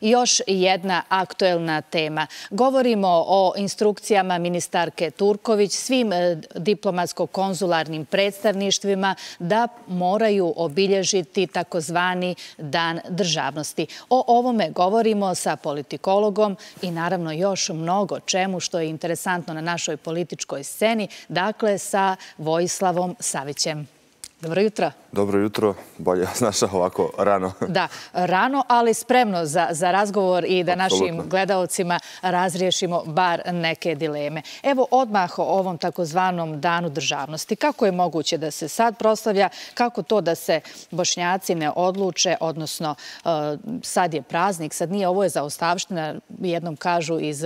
još jedna aktuelna tema. Govorimo o instrukcijama ministarke Turković svim diplomatsko-konzularnim predstavništvima da moraju obilježiti takozvani Dan državnosti. O ovome govorimo sa politikologom i naravno još mnogo čemu što je interesantno na našoj političkoj sceni, dakle sa Vojislavom Savićem. Dobro jutro. Dobro jutro. Bolje znaš ovako rano. Da, rano, ali spremno za razgovor i da Absolutno. Našim gledalcima razriješimo bar neke dileme. Evo odmah o ovom takozvanom danu državnosti. Kako je moguće da se sad proslavlja? Kako to da se Bošnjaci ne odluče? Odnosno, sad je praznik, sad nije, ovo je zaostavština, jednom kažu iz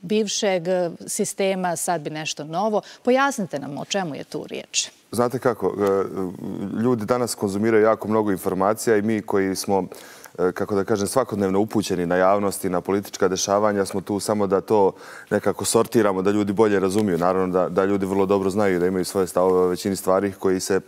bivšeg sistema, sad bi nešto novo. Pojasnite nam o čemu je tu riječ. Znate kako, ljudi danas konzumiraju jako mnogo informacija i mi koji smo, kako da kažem, svakodnevno upućeni na javnosti, na politička dešavanja, smo tu samo da to nekako sortiramo, da ljudi bolje razumiju. Naravno da ljudi vrlo dobro znaju i da imaju svoje stavove o većini stvari koji se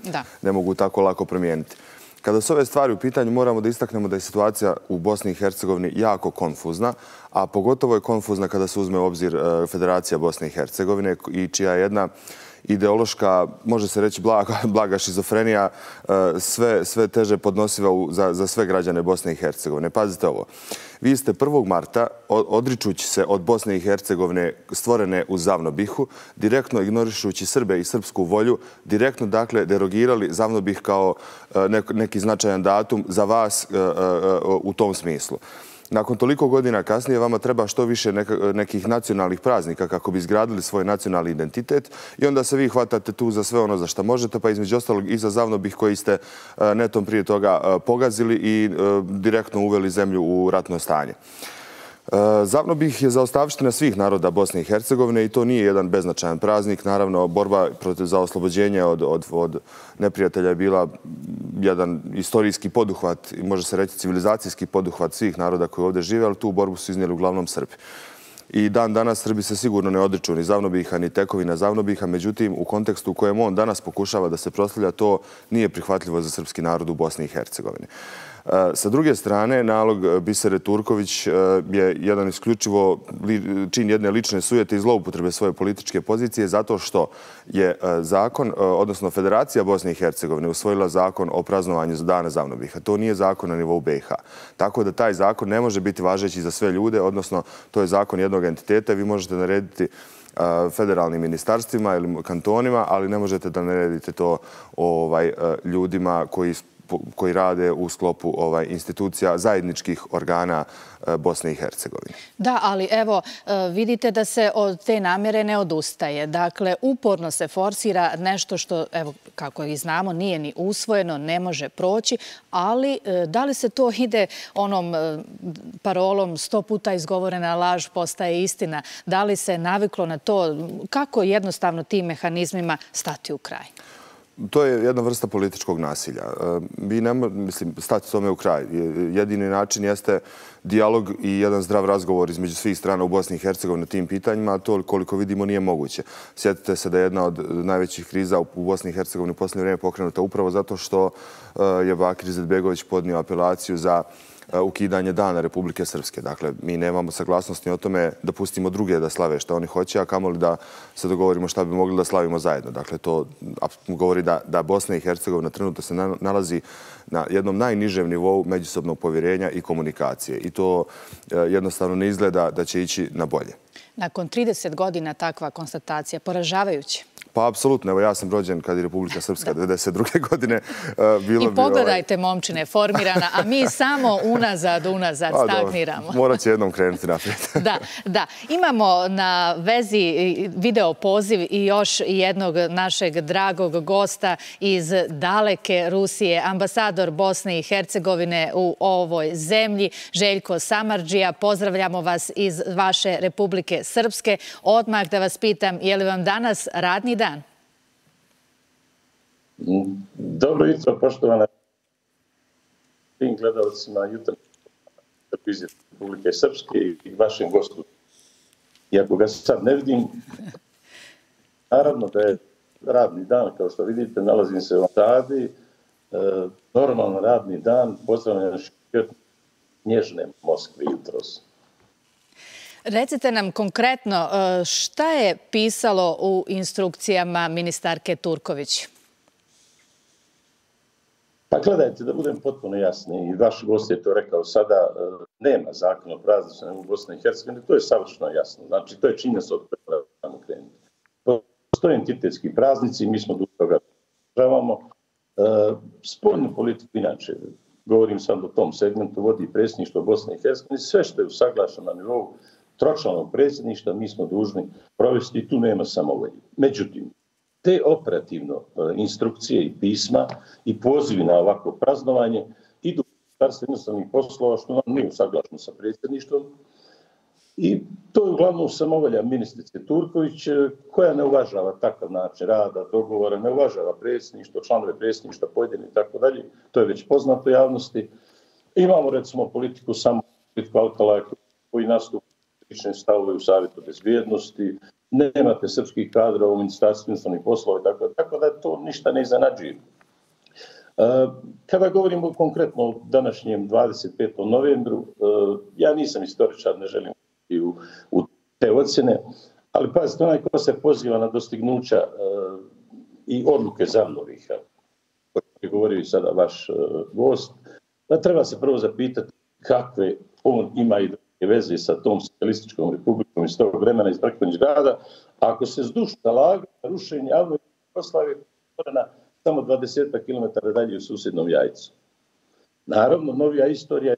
ne mogu tako lako promijeniti. Kada su ove stvari u pitanju, moramo da istaknemo da je situacija u Bosni i Hercegovini jako konfuzna, a pogotovo je konfuzna kada se uzme u obzir Federacija Bosne i Hercegovine i čija je jedna ideološka, može se reći blaga šizofrenija, sve teže podnosiva za sve građane Bosne i Hercegovine. Pazite ovo. Vi ste 1. marta, odričući se od Bosne i Hercegovine stvorene u ZAVNOBiH-u, direktno ignorišući Srbe i srpsku volju, direktno dakle derogirali ZAVNOBiH kao neki značajan datum za vas u tom smislu. Nakon toliko godina kasnije vama treba što više nekih nacionalnih praznika kako bi izgradili svoj nacionalni identitet i onda se vi hvatate tu za sve ono za što možete, pa između ostalog i za ZAVNOBiH koji ste netom prije toga pogazili i direktno uveli zemlju u ratno stanje. ZAVNOBiH je zaostavština svih naroda Bosne i Hercegovine i to nije jedan beznačajan praznik. Naravno, borba za oslobođenje od neprijatelja je bila jedan istorijski poduhvat, može se reći civilizacijski poduhvat svih naroda koji ovdje žive, ali tu borbu su iznijeli uglavnom Srbi. I dan danas Srbi se sigurno ne odriču ni ZAVNOBiH-a, ni tekovina ZAVNOBiH-a. Međutim, u kontekstu u kojem on danas pokušava da se proslavlja, to nije prihvatljivo za srpski narod u Bosni i Hercegovini. Sa druge strane, nalog Bisere Turković je jedan isključivo čin jedne lične sujete i zloupotrebe svoje političke pozicije zato što je zakon, odnosno Federacija Bosne i Hercegovine usvojila zakon o praznovanju Dana ZAVNOBiH-a. To nije zakon na nivou BiH. Tako da taj zakon ne može biti važeći za sve ljude, odnosno to je zakon jednog entiteta i vi možete narediti federalnim ministarstvima ili kantonima, ali ne možete da naredite to ljudima koji rade u sklopu institucija zajedničkih organa Bosne i Hercegovine. Da, ali evo, vidite da se od te namjere ne odustaje. Dakle, uporno se forsira nešto što, evo, kako i znamo, nije ni usvojeno, ne može proći, ali da li se to ide onom parolom 100 puta izgovorena laž postaje istina? Da li se naviklo na to? Kako jednostavno tim mehanizmima stati u kraj? To je jedna vrsta političkog nasilja. Vi ne možete stati tome u kraj. Jedini način jeste dijalog i jedan zdrav razgovor između svih strana u Bosni i Hercegovini na tim pitanjima, a to koliko vidimo nije moguće. Sjetite se da je jedna od najvećih kriza u Bosni i Hercegovini u posljednje vrijeme pokrenuta upravo zato što je Bakir Izetbegović podnio apelaciju za ukidanje dana Republike Srpske. Dakle, mi nemamo saglasnost ni o tome da pustimo druge da slave što oni hoće, a kamoli da se dogovorimo šta bi mogli da slavimo zajedno. Dakle, to govori da Bosna i Hercegovina trenutno se nalazi na jednom najnižem nivou međusobnog povjerenja i komunikacije. I to jednostavno ne izgleda da će ići na bolje. Nakon 30 godina takva konstatacija poražavajuća. Pa, apsolutno. Evo, ja sam rođen kad je Republika Srpska 1992. godine. I pogledajte, momčine, formirana, a mi samo unazad stagniramo. Morat će jednom krenuti naprijed. Da. Imamo na vezi video poziv i još jednog našeg dragog gosta iz daleke Rusije, ambasador Bosne i Hercegovine u ovoj zemlji, Željko Samardžija. Pozdravljamo vas iz vaše Republike Srpske. Odmah da vas pitam, je li vam danas radni dan? Dobro jutro, poštovana svim gledalcima jutarnje televizije Republike Srpske i vašim gostima. Iako ga sad ne vidim, naravno da je radni dan, kao što vidite, nalazim se u Vladi, normalan radni dan, pozdravljam nježne Moskve jutros. Recite nam konkretno šta je pisalo u instrukcijama ministarke Turković? Pa gledajte, da budem potpuno jasni, i vaš gost je to rekao sada, nema zakona o praznicima u Bosni i Hercegovini, to je savršeno jasno. Znači, to je činjenica od koje moramo krenuti. Postoje entitetski praznici, mi smo do toga podržavamo. Spoljnu politiku, inače, govorim sam o tom segmentu, vodi predsjedništvo Bosne i Hercegovine, sve što je usaglašeno na nivou tročlanog predsjedništva, mi smo dužni provesti i tu nema samovolje. Međutim, te operativno instrukcije i pisma i pozivi na ovako praznovanje idu u Ministarstvo inostranih poslova, što nam nije usaglašeno sa predsjedništvom. I to je uglavnom samovolja ministrice Turković, koja ne uvažava takav način rada, dogovora, ne uvažava predsjedništvo, članove predsjedništva, pojedine i tako dalje. To je već poznato javnosti. Imamo, recimo, politiku samo Alkala koji nastupa politične stavove u Savjetu bezbjednosti, nemate srpskih kadra u Ministarstvu inostranih poslova, tako da to ništa ne iznenađuje. Kada govorimo konkretno o današnjem 25. novembru, ja nisam istoričar, ne želim u te ocjene, ali pazite, onaj ko se poziva na dostignuća i odluke ZAVNOVIH-a, o čemu je govorio i sada vaš gost, da treba se prvo zapitati kakve on ima i druge veze sa tom socijalističkom republikom iz tog vremena, iz prethodnih grada, ako se zdušno zalaga na rušenje avnoj Jugoslavije koja je samo 20 km dalje u susjednom Jajcu. Naravno, novija istorija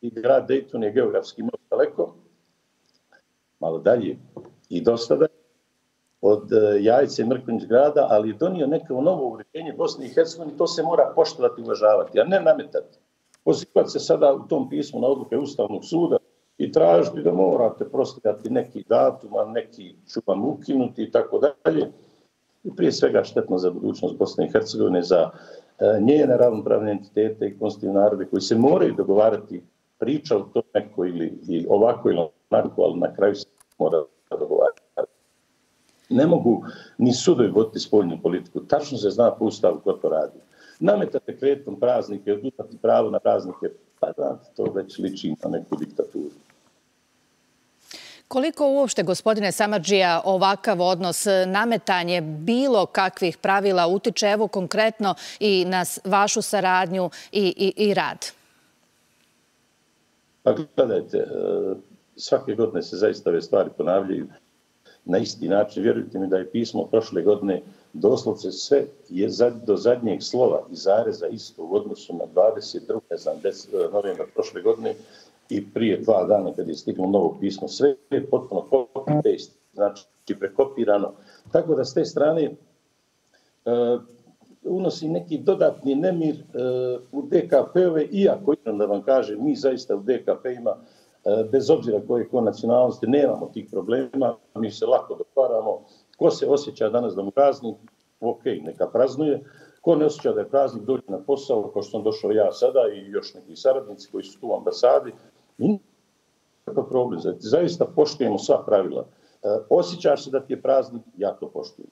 i grad Dejton je geografski malo daleko, malo dalje i dostada od Jajce i Mrkonjić grada, ali je donio neko novo uređenje Bosne i Hercegovine, to se mora poštovati i uvažavati, a ne nametati. Pozivati se sada u tom pismu na odluke Ustavnog suda i tražiti da morate prostojati neki datum, a neki ću vam ukinuti i tako dalje. I prije svega štetno za budućnost Bosne i Hercegovine, za njene ravnopravne entitete i konstitutivne narode koji se moraju dogovarati priča o tom neko ili ovako ili onako, ali na kraju se mora dogovarati. Ne mogu ni sudovi voditi spoljnu politiku. Tačno se zna po Ustavu ko to radi. Nametate kretom praznike, oduzmati pravo na praznike, pa znate, to već liči na neku diktaturu. Koliko uopšte, gospodine Samardžija, ovakav odnos, nametanje bilo kakvih pravila utiče, evo konkretno i na vašu saradnju i rad? Pa gledajte, svake godine se zaista ove stvari ponavljaju na isti način. Vjerujte mi da je pismo prošle godine doslovce sve je do zadnjeg slova i zareza isto u odnosu na 22. novembra prošle godine i prije 2 dana kad je stiglo novo pismo. Sve je potpuno copy-paste, znači prekopirano. Tako da s te strane unosi neki dodatni nemir u DKP-ove, iako imam da vam kažem, mi zaista u DKP-ima, bez obzira koje ko nacionalnosti, nemamo tih problema, mi se lako dogovaramo. Ko se osjeća danas da mu praznik, ok, neka praznuje. Ko ne osjeća da je praznik, dođe na posao, kao što sam došao ja sada i još neki saradnici koji su tu u ambasadi. I nekakav problem, zaista poštujemo sva pravila. Osjećaš se da ti je praznik, ja to poštujem.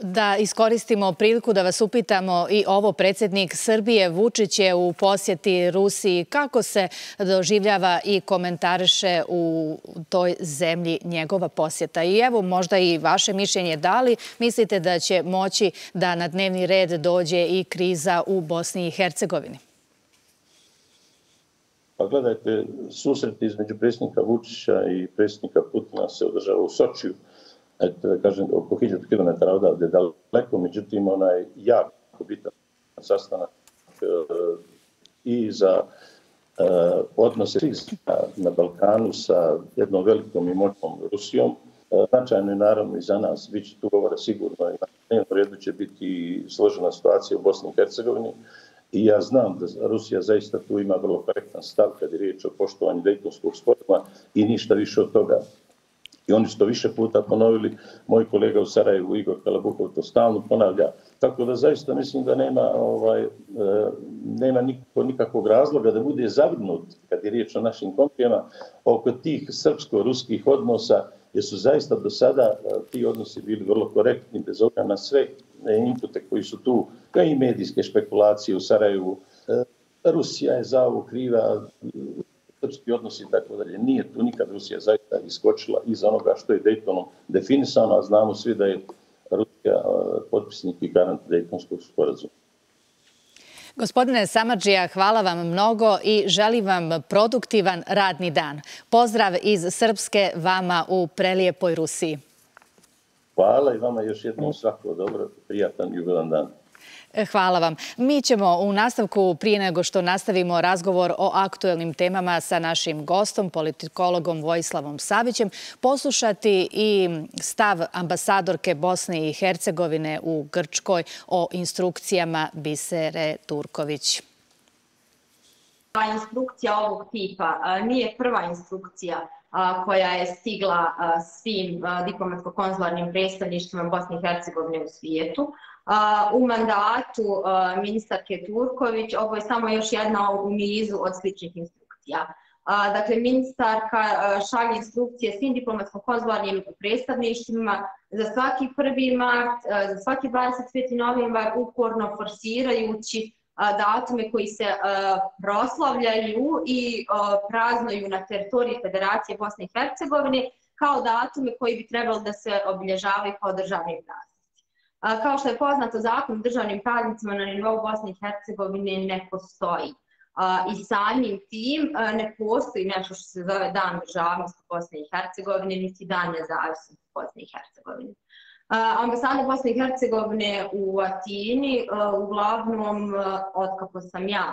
Da iskoristimo priliku da vas upitamo i ovo, predsjednik Srbije Vučić je u posjeti Rusiji. Kako se doživljava i komentariše u toj zemlji njegova posjeta? I evo možda i vaše mišljenje, da li mislite da će moći da na dnevni red dođe i kriza u Bosni i Hercegovini? Pa gledajte, susret između predsjednika Vučića i predsjednika Putina se održava u Sočiju. Da kažem, oko 1000 kilometara odavde daleko, međutim, ona je jako bitan sastanak i za odnose na Balkanu sa jednom velikom i moćnom Rusijom. Značajno je naravno i za nas, bit će tu govora sigurno i na dnevnom redu će biti složena situacija u Bosni i Hercegovini. I ja znam da Rusija zaista tu ima vrlo korektan stav kad je riječ o poštovanju Dejtonskog sporazuma i ništa više od toga. I oni su to više puta ponovili. Moj kolega u Sarajevu, Igor Kalabuhov, to stalno ponavlja. Tako da zaista mislim da nema nikakvog razloga da bude zabrinut, kad je riječ o našim komšijama, oko tih srpsko-ruskih odnosa, jer su zaista do sada ti odnosi bili vrlo korektni, bez obzira na sve inpute koji su tu, kao i medijske špekulacije u Sarajevu, Rusija je za ovo kriva, srpski odnosi i tako dalje. Nije tu nikad Rusija zaista iskočila iz onoga što je Dejtonom definisano, a znamo svi da je Rusija potpisnik i garant Dejtonskog sporazuma. Gospodine Samardžija, hvala vam mnogo i želim vam produktivan radni dan. Pozdrav iz Srpske vama u prelijepoj Rusiji. Hvala i vama još jednom svako dobro, prijatan jubilan dan. Hvala vam. Mi ćemo u nastavku, prije nego što nastavimo razgovor o aktuelnim temama sa našim gostom, politikologom Vojislavom Savićem, poslušati i stav ambasadorke Bosne i Hercegovine u Grčkoj o instrukcijama Bisere Turković. Instrukcija ovog tipa nije prva instrukcija koja je stigla svim diplomatsko-konzularnim predstavništvima Bosne i Hercegovine u svijetu. U mandatu ministarke Turković ovo je samo još jedna u nizu od sličnih instrukcija. Dakle, ministarka šalje instrukcije svim diplomatsko-konzularnim predstavništvima za svaki 1. mart, za svaki 25. novembar, uporno forsirajući datume koji se proslavljaju i praznuju na teritoriji Federacije Bosne i Hercegovine kao datume koji bi trebalo da se obilježavaju kao državni praznici. Kao što je poznato, zakon o državnim praznicima na nivou Bosne i Hercegovine ne postoji. I samim tim ne postoji nešto što se zove Dan državnosti Bosne i Hercegovine, niti Dan nezavisnosti Bosne i Hercegovine. Ambasada Bosne i Hercegovine u Atini, uglavnom, otkako sam ja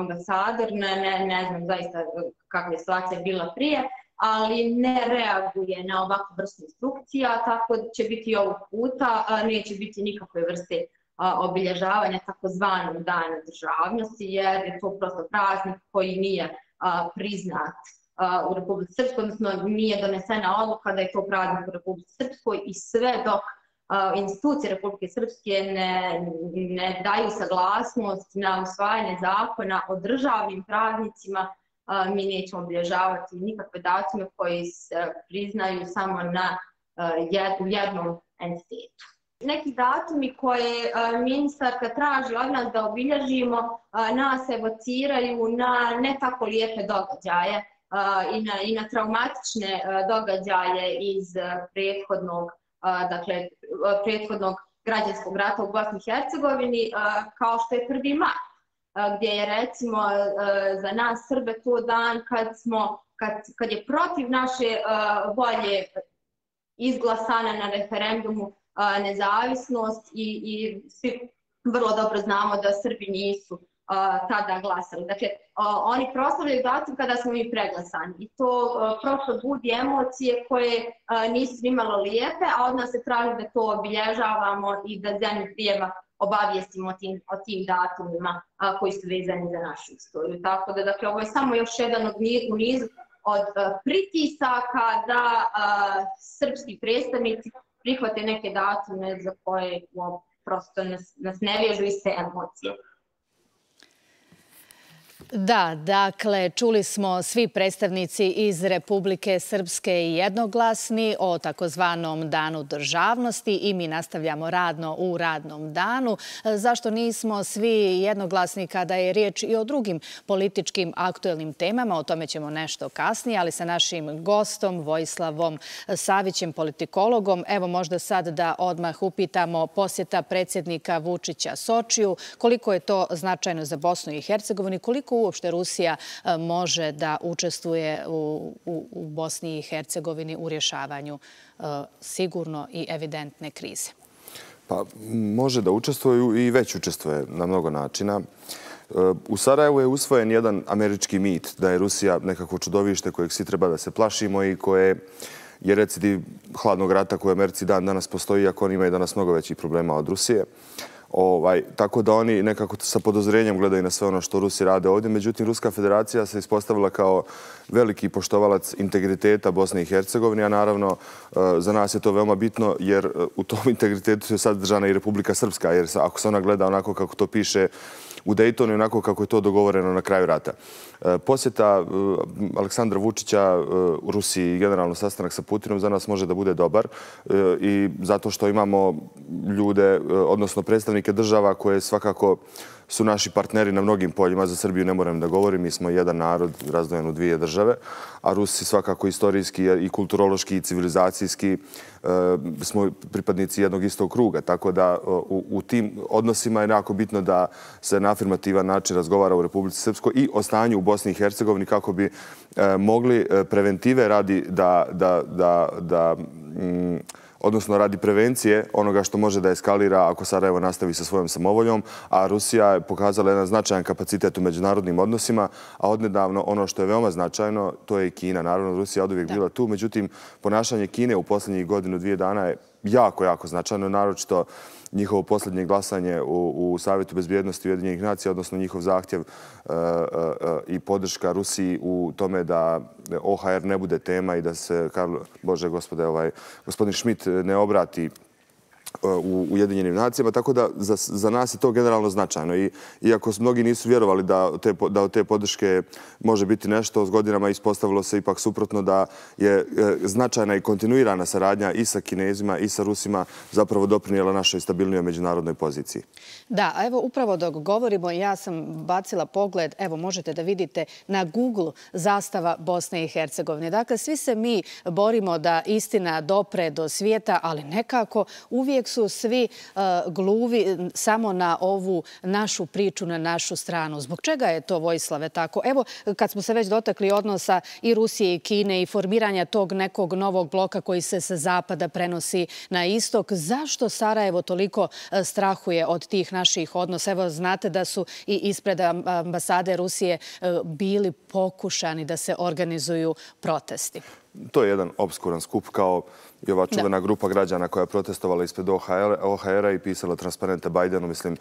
ambasador, ne znam zaista kakva je situacija bila prije, ali ne reaguje na ovakvu vrstu instrukcija, tako da će biti ovog puta, neće biti nikakve vrste obilježavanja takozvanog dana državnosti, jer je to prosto praznik koji nije priznat u Republici Srpskoj, odnosno nije donesena odluka da je to praznik u Republici Srpskoj i sve dok institucije Republike Srpske ne daju saglasnost na usvajanje zakona o državnim praznicima, mi nećemo obilježavati nikakve datume koji se priznaju samo u jednom entitetu. Neki datumi koje ministarka traži od nas da obilježimo nas evociraju na ne tako lijepe događaje i na traumatične događaje iz prethodnog građanskog rata u Bosni i Hercegovini, kao što je 1. mart, gdje je recimo za nas Srbe to dan kad je protiv naše volje izglasana na referendumu nezavisnost i svi vrlo dobro znamo da Srbi nisu tada glasali. Dakle, oni proslavljaju datum kada smo mi preglasani i to prosto budi emocije koje nisu nimalo lijepe, a od nas se traži da to obilježavamo i da zemlju prijema obavijestimo o tim datumima koji su vezani za našu istoriju. Tako da, dakle, ovo je samo još jedan u nizu od pritisaka da srpski predstavnici prihvate neke datume za koje prosto nas ne vežu iste emocije. Da, dakle, čuli smo svi predstavnici iz Republike Srpske i jednoglasni o takozvanom danu državnosti i mi nastavljamo radno u radnom danu. Zašto nismo svi jednoglasni kada je riječ i o drugim političkim aktuelnim temama? O tome ćemo nešto kasnije, ali sa našim gostom Vojislavom Savićem, politikologom. Evo možda sad da odmah upitamo posjeta predsjednika Vučića Sočiju. Koliko je to značajno za Bosnu i Hercegovini? Koliko uopšte Rusija može da učestvuje u Bosni i Hercegovini u rješavanju sigurno i evidentne krize? Pa može da učestvuju i već učestvuje na mnogo načina. U Sarajevu je usvojen jedan američki mit da je Rusija nekako čudovište kojeg svi treba da se plašimo i koje je recidiv hladnog rata koji u Americi dan danas postoji, iako on ima i danas mnogo većih problema od Rusije. Tako da oni nekako sa podozrenjem gledaju na sve ono što Rusi rade ovdje. Međutim, Ruska federacija se ispostavila kao veliki poštovalac integriteta Bosne i Hercegovine, a naravno za nas je to veoma bitno jer u tom integritetu je sadržana i Republika Srpska, jer ako se ona gleda onako kako to piše u Dejtonu, onako kako je to dogovoreno na kraju rata. Posjeta Aleksandra Vučića u Rusiji i generalno sastanak sa Putinom za nas može da bude dobar i zato što imamo ljude, odnosno predstavnike država koje svakako su naši partneri na mnogim poljima. Za Srbiju ne moram da govorim, mi smo jedan narod razdojen u dvije države, a Rusi svakako istorijski i kulturološki i civilizacijski smo pripadnici jednog istog kruga. Tako da u tim odnosima je jako bitno da se na afirmativan način razgovara u Republici Srpskoj i o stanju u Bosni i Hercegovini kako bi mogli preventive radi da odnosno radi prevencije onoga što može da eskalira ako Sarajevo nastavi sa svojom samovoljom, a Rusija je pokazala jedan značajan kapacitet u međunarodnim odnosima, a odnedavno ono što je veoma značajno, to je i Kina. Naravno, Rusija je oduvijek bila tu, međutim, ponašanje Kine u posljednjih godinu, dvije dana je jako, jako značajno, naročito njihovo posljednje glasanje u Savjetu bezbjednosti Ujedinjenih nacija, odnosno njihov zahtjev i podrška Rusiji u tome da OHR ne bude tema i da se, bože gospode, gospodin Šmit ne obrati u Ujedinjenim nacijama. Tako da za nas je to generalno značajno. Iako mnogi nisu vjerovali da od te podrške može biti nešto, s godinama ispostavilo se ipak suprotno da je značajna i kontinuirana saradnja i sa Kinezima i sa Rusima zapravo doprinijela našoj stabilnijoj međunarodnoj poziciji. Da, a evo upravo dok govorimo, ja sam bacila pogled, evo možete da vidite na Google zastava Bosne i Hercegovine. Dakle, svi se mi borimo da istina dopre do svijeta, ali nekako uvijek su svi gluvi samo na ovu našu priču, na našu stranu. Zbog čega je to, Vojislave, tako? Evo, kad smo se već dotakli odnosa i Rusije i Kine i formiranja tog nekog novog bloka koji se sa zapada prenosi na istok, zašto Sarajevo toliko strahuje od tih naših odnosa? Evo, znate da su i ispred ambasade Rusije bili pokušani da se organizuju protesti. To je jedan opskuran skup, kao i ova čuvena grupa građana koja je protestovala ispred OHR-a i pisala transparente Bajdenu, mislim,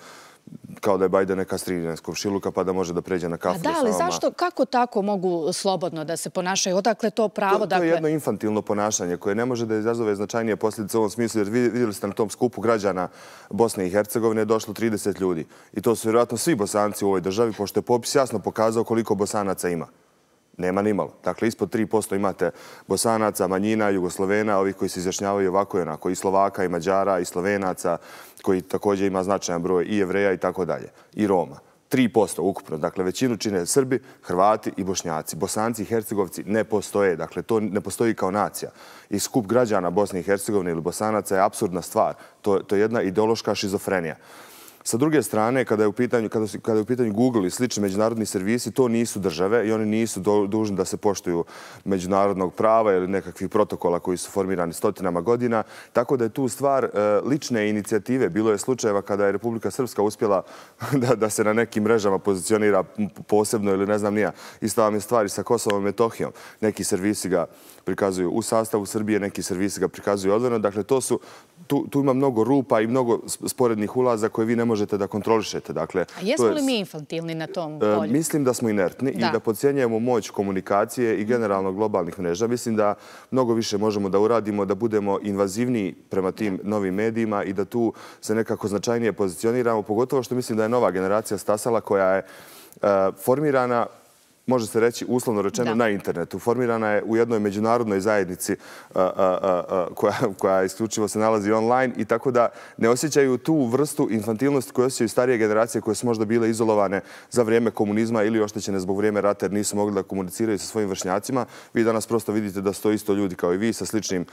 kao da je Bajden neka strižena iz komšiluka pa da može da pređe na kafu. Da, ali zašto, kako tako mogu slobodno da se ponašaju? Odakle to pravo? To je jedno infantilno ponašanje koje ne može da izazove značajnije posljedice u ovom smislu, jer vidjeli ste na tom skupu građana Bosne i Hercegovine je došlo 30 ljudi. I to su vjerojatno svi Bosanci u ovoj državi, pošto je popis jasno pokazao koliko Bosanaca ima. Nema ni malo. Dakle, ispod 3% imate Bosanaca, manjina, Jugoslovena, ovih koji se izjašnjavaju ovako i onako, i Slovaka, i Mađara, i Slovenaca, koji također ima značajan broj i Jevreja i tako dalje, i Roma. 3% ukupno. Dakle, većinu čine Srbi, Hrvati i Bošnjaci. Bosanci i Hercegovci ne postoje. Dakle, to ne postoji kao nacija. I skup građana Bosne i Hercegovine ili Bosanaca je apsurdna stvar. To je jedna ideološka šizofrenija. Sa druge strane, kada je u pitanju Google i slični međunarodni servisi, to nisu države i oni nisu dužni da se poštuju međunarodnog prava ili nekakvih protokola koji su formirani stotinama godina. Tako da je tu stvar lične inicijative. Bilo je slučajeva kada je Republika Srpska uspjela da se na nekim mrežama pozicionira posebno ili ne znam nija. Ista vam je stvar i sa Kosovom i Metohijom. Neki servisi ga prikazuju u sastavu Srbije, neki servisi ga prikazuju odvojeno. Dakle, tu ima mnogo rupa i mnogo sporednih ulaza koje vi ne možete da kontrolišete. A jesmo li mi infantilni na tom polju? Mislim da smo inertni i da podcijenjujemo moć komunikacije i generalno globalnih mreža. Mislim da mnogo više možemo da uradimo, da budemo invazivniji prema tim novim medijima i da tu se nekako značajnije pozicioniramo, pogotovo što mislim da je nova generacija stasala koja je formirana, može se reći, uslovno rečeno, na internetu. Formirana je u jednoj međunarodnoj zajednici koja isključivo se nalazi online i tako da ne osjećaju tu vrstu infantilnosti koju osjećaju starije generacije koje su možda bile izolovane za vrijeme komunizma ili oštećene zbog vrijeme rata jer nisu mogli da komuniciraju sa svojim vršnjacima. Vi danas prosto vidite da stoji isto ljudi kao i vi sa sličnim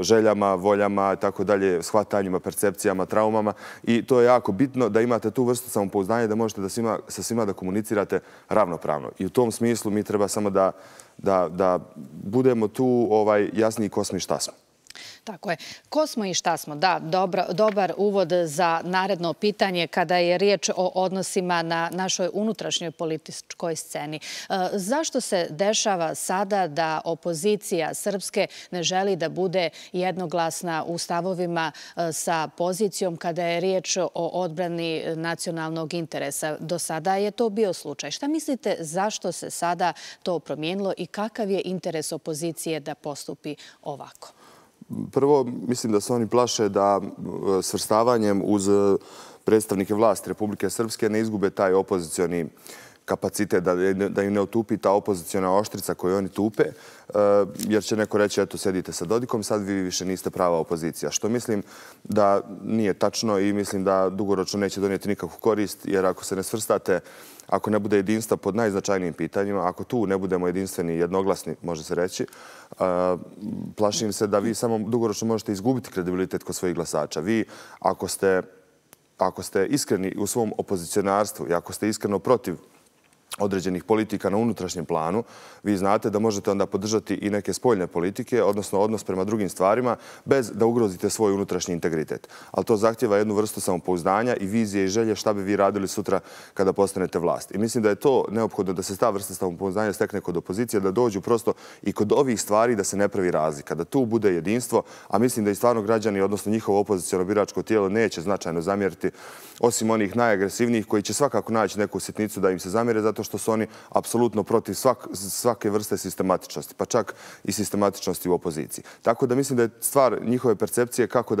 željama, voljama, tako dalje, shvatanjima, percepcijama, traumama i to je jako bitno da imate tu vrstu samopouzdanja da možete sa svima da komunicirate ravnopravno. I u tom smislu mi treba samo da budemo tu jasniji ko smo i šta smo. Tako je. Ko smo i šta smo? Da, dobar uvod za naredno pitanje kada je riječ o odnosima na našoj unutrašnjoj političkoj sceni. Zašto se dešava sada da opozicija Srpske ne želi da bude jednoglasna u stavovima sa pozicijom kada je riječ o odbrani nacionalnog interesa? Do sada je to bio slučaj. Šta mislite zašto se sada to promijenilo i kakav je interes opozicije da postupi ovako? Prvo, mislim da se oni plaše da svrstavanjem uz predstavnike vlasti Republike Srpske ne izgube taj opozicioni kapacitet, da im ne otupi ta opoziciona oštrica koju oni tupe, jer će neko reći, eto, sedite sa Dodikom, sad vi više niste prava opozicija. Što mislim da nije tačno i mislim da dugoročno neće donijeti nikakvu korist, jer ako se ne svrstate, ako ne bude jedinstva pod najznačajnijim pitanjima, ako tu ne budemo jedinstveni i jednoglasni, može se reći, plašim se da vi samo dugoročno možete izgubiti kredibilitet kod svojih glasača. Vi, ako ste iskreni u svom opozicionarstvu i ako ste iskreno protiv određenih politika na unutrašnjem planu, vi znate da možete onda podržati i neke spoljne politike, odnosno odnos prema drugim stvarima, bez da ugrozite svoj unutrašnji integritet. Ali to zahtjeva jednu vrstu samopouzdanja i vizije i želje šta bi vi radili sutra kada postanete vlast. I mislim da je to neophodno da se ta vrsta samopouzdanja stekne kod opozicije, da dođu prosto i kod ovih stvari da se ne pravi razlika, da tu bude jedinstvo, a mislim da i stvarno građani, odnosno njihovo opoziciono biračko tijelo, neće značajno zamjeriti, osim onih najagresivnijih koji će svakako naći neku sitnicu da im se zamjere, zato što su oni apsolutno protiv svake vrste sistematičnosti, pa čak i sistematičnosti u opoziciji. Tako da mislim da je stvar njihove percepcije kako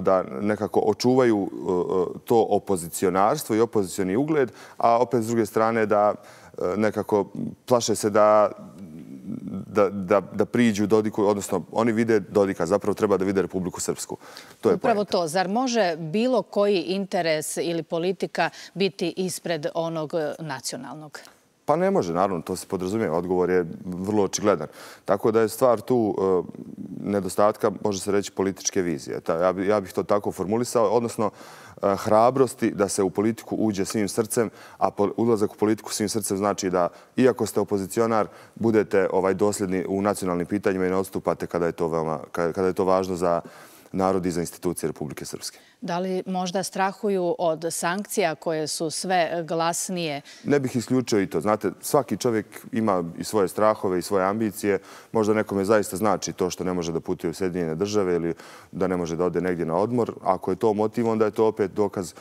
da nekako očuvaju to opozicionarstvo i opozicioni ugled, a opet s druge strane da nekako plaše se da priđu Dodiku, odnosno oni vide Dodika, zapravo treba da vide Republiku Srpsku. To je upravo to. Zar može bilo koji interes ili politika biti ispred onog nacionalnog? Pa ne može, naravno, to se podrazumijeva. Odgovor je vrlo očigledan. Tako da je stvar tu nedostatka, može se reći, političke vizije. Ja bih to tako formulisao, odnosno hrabrosti da se u politiku uđe svim srcem, a ulazak u politiku svim srcem znači da, iako ste opozicionar, budete dosljedni u nacionalnim pitanjima i ne odstupate kada je to važno za narod i za institucije Republike Srpske. Da li možda strahuju od sankcija koje su sve glasnije? Ne bih isključio i to. Znate, svaki čovjek ima i svoje strahove i svoje ambicije. Možda nekome zaista znači to što ne može da putuje u Sjedinjene Države ili da ne može da ode negdje na odmor. Ako je to motiv, onda je to opet dokaz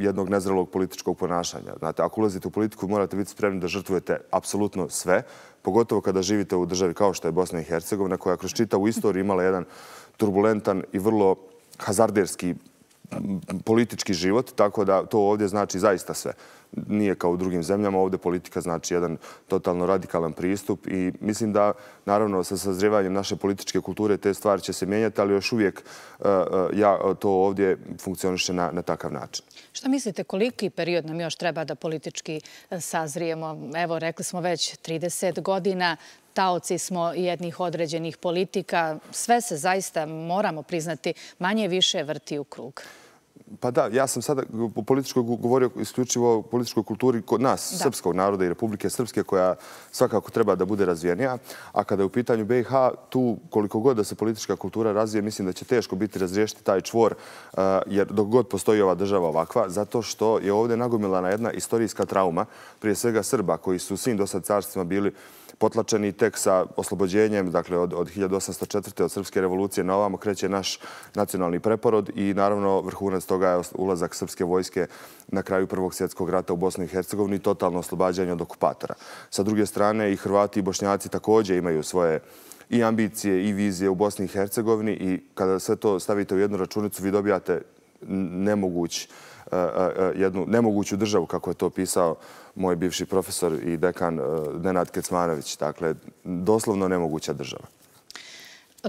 jednog nezrelog političkog ponašanja. Znate, ako ulazite u politiku, morate biti spremni da žrtvujete apsolutno sve, pogotovo kada živite u državi kao što je Bosna i Hercegovina, koja kroz čitavu istoriju imala jedan turbulentan i vrlo hazarderski politički život, tako da to ovdje znači zaista sve. Nije kao u drugim zemljama, ovdje politika znači jedan totalno radikalan pristup i mislim da, naravno, sa sazrijevanjem naše političke kulture te stvari će se mijenjati, ali još uvijek to ovdje funkcioniše na takav način. Šta mislite, koliki period nam još treba da politički sazrijemo? Evo, rekli smo već 30 godina, taoci smo jednih određenih politika. Sve se zaista, moramo priznati, manje više vrti u krug. Pa da, ja sam sada o političkoj govorio isključivo o političkoj kulturi kod nas, srpskog naroda i Republike Srpske, koja svakako treba da bude razvijenija. A kada je u pitanju BiH, tu koliko god da se politička kultura razvije, mislim da će teško biti razriješiti taj čvor, jer dok god postoji ova država ovakva, zato što je ovdje nagomilana jedna istorijska trauma, prije svega Srba, koji su u svim dosad carstvima bili potlačeni. Tek sa oslobođenjem, dakle od 1804. od Srpske revolucije na ovamo, kreće naš nacionalni preporod i naravno vrhunac toga je ulazak srpske vojske na kraju Prvog svjetskog rata u Bosni i Hercegovini i totalno oslobađanje od okupatora. Sa druge strane, i Hrvati i Bošnjaci također imaju svoje i ambicije i vizije u Bosni i Hercegovini i kada sve to stavite u jednu računicu, vi dobijate jednu nemoguću državu, kako je to pisao moj bivši profesor i dekan Dejan Kecmanović. Dakle, doslovno nemoguća država.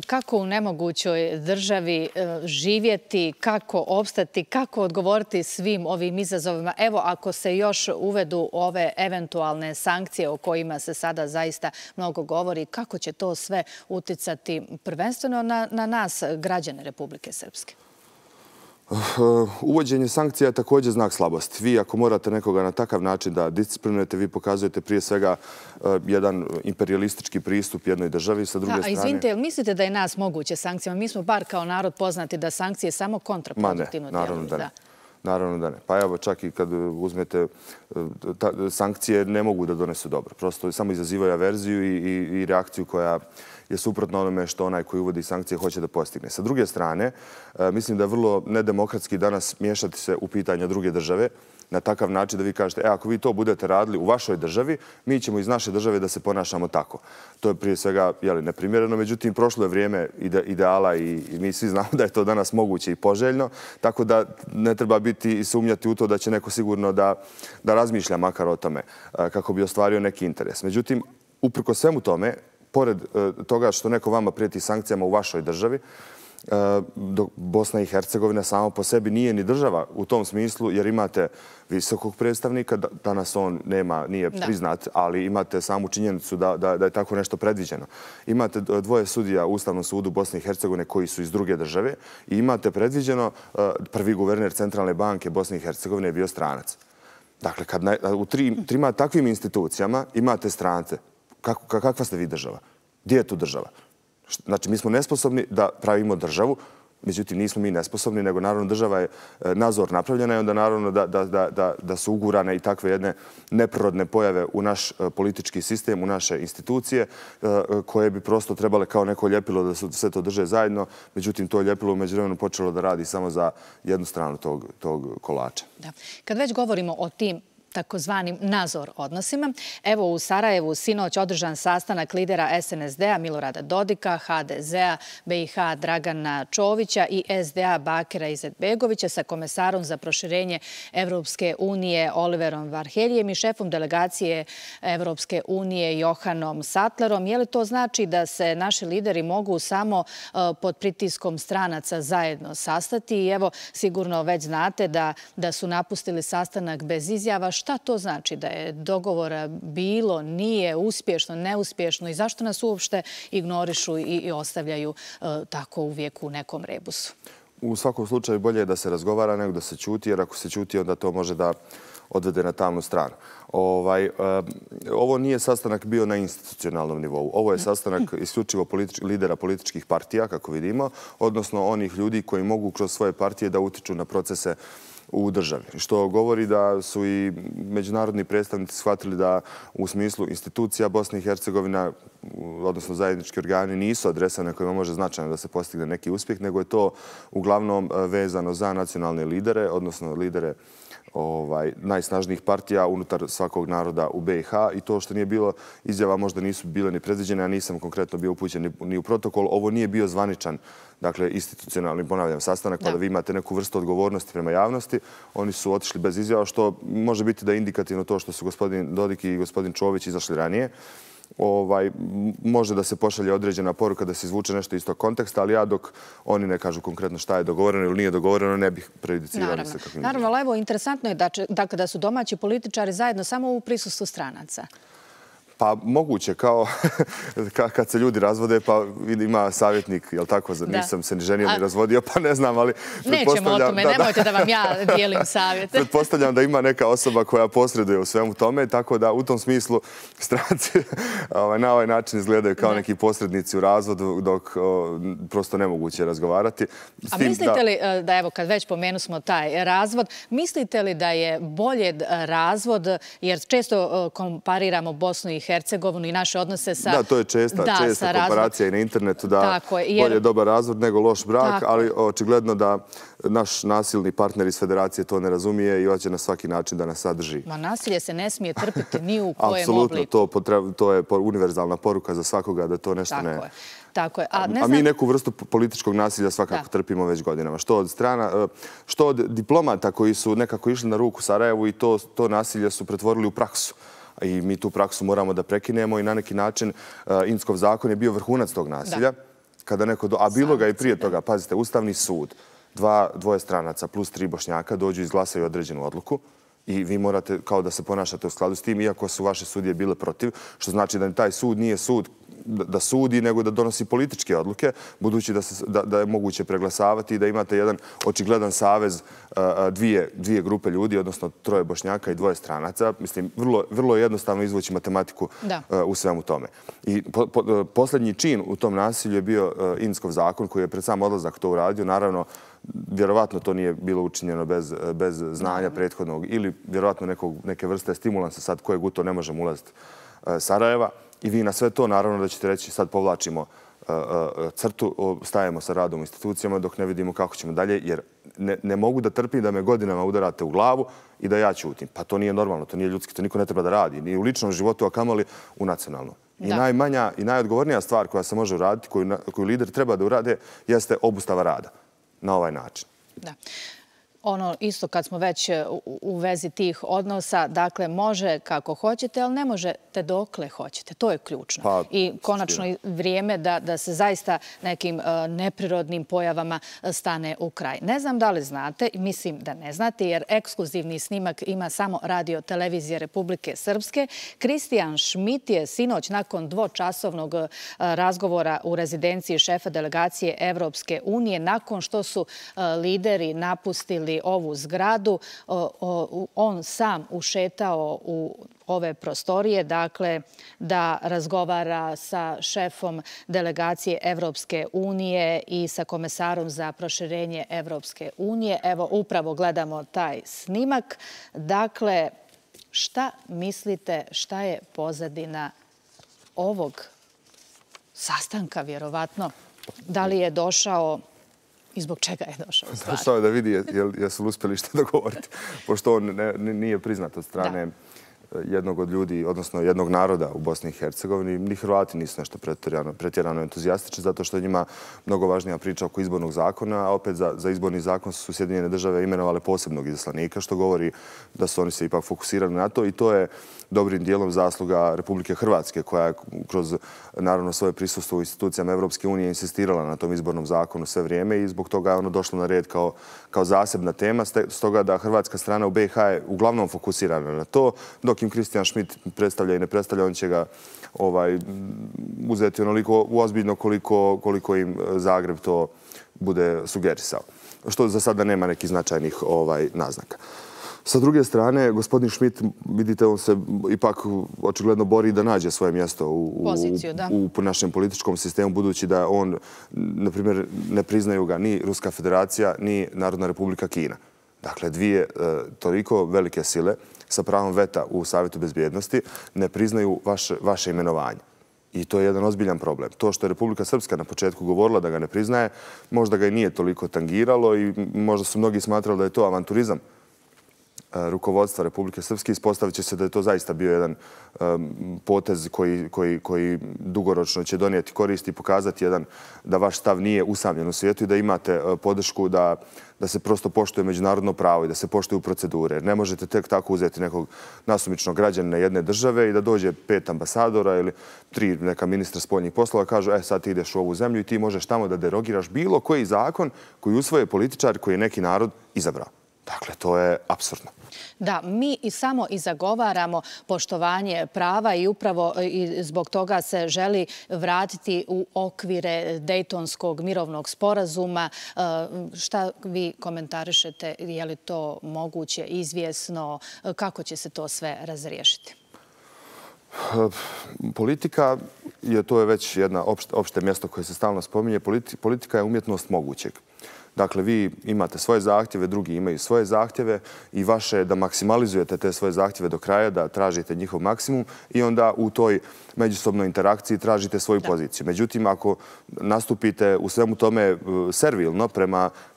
Kako u nemogućoj državi živjeti, kako opstati, kako odgovoriti svim ovim izazovima? Evo, ako se još uvedu ove eventualne sankcije o kojima se sada zaista mnogo govori, kako će to sve uticati prvenstveno na nas, građane Republike Srpske? Uvođenje sankcija je također znak slabosti. Vi, ako morate nekoga na takav način da disciplinujete, vi pokazujete prije svega jedan imperialistički pristup jednoj državi. Sa druge strane... Izvinite, mislite da je nas moguće sankcijama? Mi smo bar kao narod poznati da sankcije samo kontraproduktivno djeluju. Naravno da ne. Naravno da ne. Pa evo, čak i kad uzmete sankcije, ne mogu da donesu dobro. Prosto samo izazivaju averziju i reakciju koja je suprotno onome što onaj koji uvodi sankcije hoće da postigne. Sa druge strane, mislim da je vrlo nedemokratski danas miješati se u pitanja druge države, na takav način da vi kažete, ako vi to budete radili u vašoj državi, mi ćemo iz naše države da se ponašamo tako. To je prije svega neprimjereno, međutim, prošlo je vrijeme ideala i mi svi znamo da je to danas moguće i poželjno, tako da ne treba biti i sumnjati u to da će neko sigurno da razmišlja makar o tome kako bi ostvario neki interes. Međutim, uprko svemu tome, pored toga što neko vama prijeti sankcijama u vašoj državi, Bosna i Hercegovina sama po sebi nije ni država u tom smislu, jer imate visokog predstavnika, danas on nije priznat, ali imate samu činjenicu da je tako nešto predviđeno. Imate dvoje sudija u Ustavnom sudu Bosne i Hercegovine koji su iz druge države i imate predviđeno prvi guverner Centralne banke Bosne i Hercegovine je bio stranac. Dakle, kad u trima takvim institucijama imate strance, kakva ste vi država? Gdje je tu država? Znači, mi smo nesposobni da pravimo državu, međutim, nismo mi nesposobni, nego naravno država je nazor napravljena i onda naravno da su ugurane i takve jedne neprirodne pojave u naš politički sistem, u naše institucije, koje bi prosto trebale kao neko ljepilo da sve to drže zajedno. Međutim, to ljepilo u međuvremenu počelo da radi samo za jednu stranu tog kolača. Kad već govorimo o tim takozvanim nazor odnosima. Evo u Sarajevu sinoć održan sastanak lidera SNSD-a Milorada Dodika, HDZ-a BiH Dragana Čovića i SDA Bakira Izetbegovića sa komesarom za proširenje Evropske unije Oliverom Varhelyijem i šefom delegacije Evropske unije Johanom Satlerom. Je li to znači da se naši lideri mogu samo pod pritiskom stranaca zajedno sastati? I evo, sigurno već znate da su napustili sastanak bez izjava. Šta to znači da je dogovora bilo, nije, uspješno, neuspješno i zašto nas uopšte ignorišu i ostavljaju tako uvijek u nekom rebusu? U svakom slučaju bolje je da se razgovara nego da se ćuti, jer ako se ćuti onda to može da odvede na tamnu stranu. Ovo nije sastanak bio na institucionalnom nivou. Ovo je sastanak isključivo lidera političkih partija, kako vidimo, odnosno onih ljudi koji mogu kroz svoje partije da utiču na procese u državi. Što govori da su i međunarodni predstavnici shvatili da u smislu institucija Bosne i Hercegovina, odnosno zajednički organi, nisu adresa na kojima može značajno da se postigne neki uspjeh, nego je to uglavnom vezano za nacionalne lidere, odnosno lidere najsnažnijih partija unutar svakog naroda u BiH i to što nije bilo, izjava možda nisu bile ni predviđene, a nisam konkretno bio upućen ni u protokol. Ovo nije bio zvaničan, dakle, institucionalni, ponavljam, sastanak, pa da vi imate neku vrstu odgovornosti prema javnosti. Oni su otišli bez izjava, što može biti da je indikativno to što su gospodin Dodik i gospodin Čović izašli ranije. Može da se pošalje određena poruka, da se izvuče nešto iz tog konteksta, ali ja dok oni ne kažu konkretno šta je dogovoreno ili nije dogovoreno, ne bih prejudicirali se. Naravno, ali evo, interesantno je da su domaći političari zajedno samo u prisustvu stranaca. Pa moguće, kao kad se ljudi razvode, pa ima savjetnik, jel tako, nisam se ni ženio ni razvodio, pa ne znam, ali... Nećemo o tome, nemojte da vam ja dijelim savjet. Pretpostavljam da ima neka osoba koja posreduje u svemu tome, tako da u tom smislu stranci na ovaj način izgledaju kao neki posrednici u razvodu, dok prosto nemoguće razgovarati. A mislite li da, evo, kad već pomenu smo taj razvod, mislite li da je bolje razvod, jer često kompariramo Bosnu i Hercegovinu i naše odnose sa... Da, to je česta komparacija i na internetu da bolje dobar razvod nego loš brak, ali očigledno da naš nasilni partner iz Federacije to ne razumije i hoće na svaki način da nas sadrži. Ma nasilje se ne smije trpiti ni u kojem obliku. Apsolutno, to je univerzalna poruka za svakoga da to nešto ne... A mi neku vrstu političkog nasilja svakako trpimo već godinama. Što od diplomata koji su nekako išli na ruku Sarajevu i to nasilje su pretvorili u praksu. I mi tu praksu moramo da prekinemo i na neki način Inckov zakon je bio vrhunac tog nasilja. A bilo ga i prije toga. Pazite, Ustavni sud, dvoje stranaca plus 3 Bošnjaka dođu i izglasaju određenu odluku i vi morate kao da se ponašate u skladu s tim, iako su vaše sudije bile protiv, što znači da taj sud nije sud da sudi, nego da donosi političke odluke, budući da je moguće preglasavati i da imate jedan očigledan savez dvije grupe ljudi, odnosno 3 Bošnjaka i 2 stranaca. Mislim, vrlo jednostavno izvući matematiku u svemu tome. I posljednji čin u tom nasilju je bio Inckov zakon koji je pred sam odlazak to uradio. Naravno, vjerovatno to nije bilo učinjeno bez znanja prethodnog ili vjerovatno neke vrste stimulansa sad kojeg u to ne možemo ulaziti Sarajeva. I vi na sve to, naravno, da ćete reći sad povlačimo crtu, stajemo sa radom u institucijama dok ne vidimo kako ćemo dalje, jer ne mogu da trpim da me godinama udarate u glavu i da ja ćutim. Pa to nije normalno, to nije ljudski, to niko ne treba da radi. Ni u ličnom životu, a kamoli u nacionalnom. I najmanja i najodgovornija stvar koja se može uraditi, koju lider treba da urade, jeste obustava rada na ovaj način. Da. Ono isto kad smo već u vezi tih odnosa, dakle može kako hoćete, ali ne možete dokle hoćete. To je ključno. I konačno vrijeme da se zaista nekim neprirodnim pojavama stane u kraj. Ne znam da li znate, mislim da ne znate, jer ekskluzivni snimak ima samo Radio-televizija Republike Srpske. Kristijan Šmit je sinoć nakon dvočasovnog razgovora u rezidenciji šefa delegacije Evropske unije, nakon što su lideri napustili ovu zgradu, on sam ušetao u ove prostorije, dakle, da razgovara sa šefom delegacije Evropske unije i sa komesarom za proširenje Evropske unije. Evo, upravo gledamo taj snimak. Dakle, šta mislite, šta je pozadina ovog sastanka, vjerovatno? Da li je došao... I zbog čega je došao u stvari? Došao je da vidi jesu li uspjeli što dogovoriti. Pošto on nije priznat od strane jednog od ljudi, odnosno jednog naroda u Bosni i Hercegovini. Ni Hrvati nisu nešto pretjerano entuzijastični, zato što je njima mnogo važnija priča oko izbornog zakona, a opet za izborni zakon su Sjedinjene Države imenovale posebnog izaslanika, što govori da su oni se ipak fokusirali na to. I to je dobrim dijelom zasluga Republike Hrvatske, koja je kroz naravno svoje prisustvo u institucijama Evropske unije insistirala na tom izbornom zakonu sve vrijeme i zbog toga je ono došlo na red kao zasebna tema, stoga da hrvatska strana u BiH je uglavnom fokusirana na to, dok im Kristijan Šmit predstavlja i ne predstavlja, on će ga uzeti onoliko ozbiljno koliko im Zagreb to bude sugerisao. Što za sada nema nekih značajnih naznaka. Sa druge strane, gospodin Šmit, vidite, on se ipak očigledno bori da nađe svoje mjesto u našem političkom sistemu, budući da on, na primjer, ne priznaju ga ni Ruska federacija, ni Narodna republika Kina. Dakle, dvije toliko velike sile sa pravom veta u Savjetu bezbjednosti ne priznaju vaše imenovanje. I to je jedan ozbiljan problem. To što je Republika Srpska na početku govorila da ga ne priznaje, možda ga i nije toliko tangiralo i možda su mnogi smatrali da je to avanturizam rukovodstva Republike Srpske. Ispostavit će se da je to zaista bio jedan potez koji dugoročno će donijeti korist i pokazati da vaš stav nije usamljen u svijetu i da imate podršku da se prosto poštuje međunarodno pravo i da se poštuju procedure. Ne možete tek tako uzeti nekog nasumičnog građanina jedne države i da dođe 5 ambasadora ili 3 neka ministra spoljnih poslova, kažu sad ti ideš u ovu zemlju i ti možeš tamo da derogiraš bilo koji zakon koji usvoje političar koji je neki narod izabrao. Dakle, to je apsurdno. Da, mi i samo i zagovaramo poštovanje prava i upravo zbog toga se želi vratiti u okvire Dejtonskog mirovnog sporazuma. Šta vi komentarišete? Je li to moguće, izvjesno? Kako će se to sve razriješiti? Politika je, to je već jedna opšte mjesto koje se stalno spominje, politika je umjetnost mogućeg. Dakle, vi imate svoje zahtjeve, drugi imaju svoje zahtjeve i vaše je da maksimalizujete te svoje zahtjeve do kraja, da tražite njihov maksimum i onda u toj međusobnoj interakciji tražite svoju poziciju. Međutim, ako nastupite u svemu tome servilno,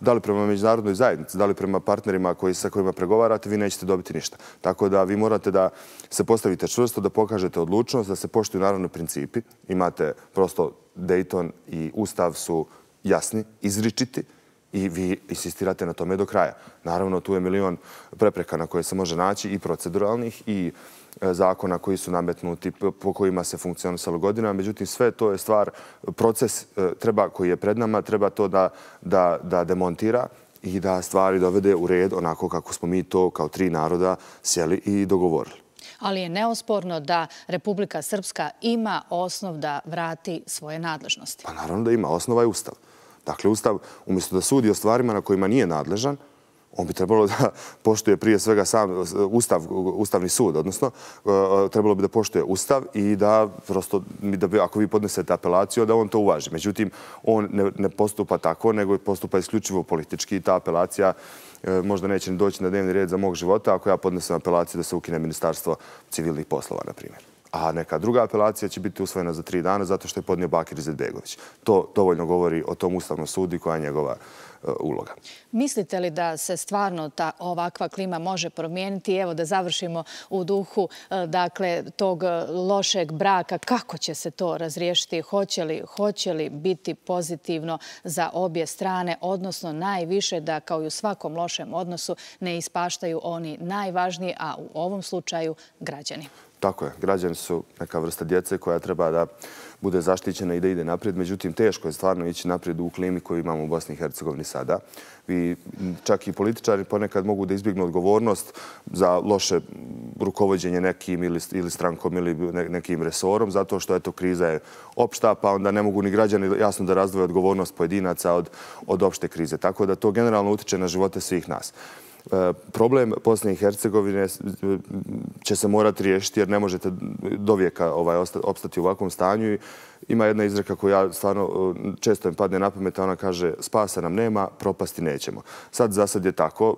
da li prema međunarodnoj zajednici, da li prema partnerima sa kojima pregovarate, vi nećete dobiti ništa. Tako da vi morate da se postavite čvrsto, da pokažete odlučnost, da se poštuju naravno principi. Imate prosto Dejton i Ustav su jasni, izričiti. I vi insistirate na tome do kraja. Naravno, tu je milion prepreka na koje se može naći i proceduralnih i zakona koji su nametnuti po kojima se funkcionisalo godinama. Međutim, sve to je stvar, proces koji je pred nama, treba to da demontira i da stvari dovede u red onako kako smo mi to kao tri naroda sjeli i dogovorili. Ali je neosporno da Republika Srpska ima osnov da vrati svoje nadležnosti. Pa naravno da ima. Osnova je Ustav. Dakle, Ustav, umjesto da sudi o stvarima na kojima nije nadležan, on bi trebalo da poštuje prije svega sam Ustavni sud, odnosno trebalo bi da poštuje Ustav i da, prosto, ako vi podnesete apelaciju, da on to uvaži. Međutim, on ne postupa tako, nego postupa isključivo politički i ta apelacija možda neće doći na dnevni red za mog života ako ja podnesem apelaciju da se ukine Ministarstvo civilnih poslova, na primjer. a neka druga apelacija će biti usvojena za 3 dana zato što je podnio Bakir Izetbegović. To dovoljno govori o tom Ustavnom sudu i koja je njegova uloga. Mislite li da se stvarno ta ovakva klima može promijeniti? Evo da završimo u duhu tog lošeg braka. Kako će se to razriješiti? Hoće li biti pozitivno za obje strane? Odnosno najviše da kao i u svakom lošem odnosu ne ispaštaju oni najvažniji, a u ovom slučaju građani. Tako je. Građani su neka vrsta djece koja treba da bude zaštićena i da ide naprijed. Međutim, teško je stvarno ići naprijed u klimi koju imamo u Bosni i Hercegovini sada. I čak i političari ponekad mogu da izbjegnu odgovornost za loše rukovođenje nekim ili strankom ili nekim resorom, zato što kriza je opšta, pa onda ne mogu ni građani jasno da razdvoje odgovornost pojedinaca od opšte krize. Tako da to generalno utiče na živote svih nas. Problem Bosne i Hercegovine će se morati riješiti jer ne možete do vijeka opstati u ovakvom stanju. Ima jedna izreka koja stvarno često im padne na pamet, a ona kaže spasa nam nema, propasti nećemo. Za sad je tako.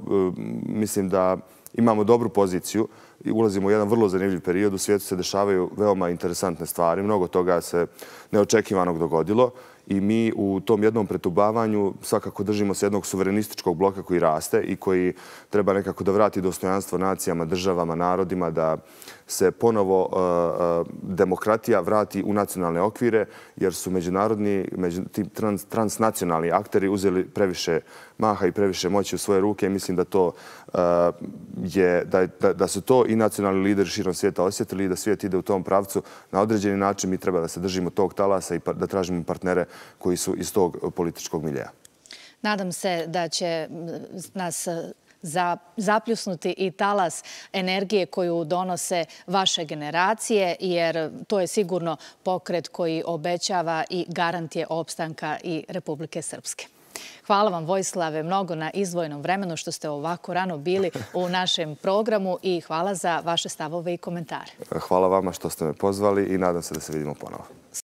Mislim da imamo dobru poziciju i ulazimo u jedan vrlo zanimljiv period. U svijetu se dešavaju veoma interesantne stvari. Mnogo toga se neočekivanog dogodilo. I mi u tom jednom pretubavanju svakako držimo se jednog suverenističkog bloka koji raste i koji treba nekako da vrati dostojanstvo nacijama, državama, narodima, da se ponovo demokratija vrati u nacionalne okvire, jer su transnacionalni akteri uzeli previše maha i previše moći u svoje ruke. Mislim da su to i nacionalni lideri širom svijeta osjetili i da svijet ide u tom pravcu. Na određeni način mi treba da se držimo tog talasa i da tražimo partnere koji su iz tog političkog miljeja. Nadam se da će nas zapljusnuti i talas energije koju donose vaše generacije, jer to je sigurno pokret koji obećava i garant je opstanka i Republike Srpske. Hvala vam, Vojislave, mnogo na izdvojenom vremenu što ste ovako rano bili u našem programu i hvala za vaše stavove i komentare. Hvala vama što ste me pozvali i nadam se da se vidimo ponovo.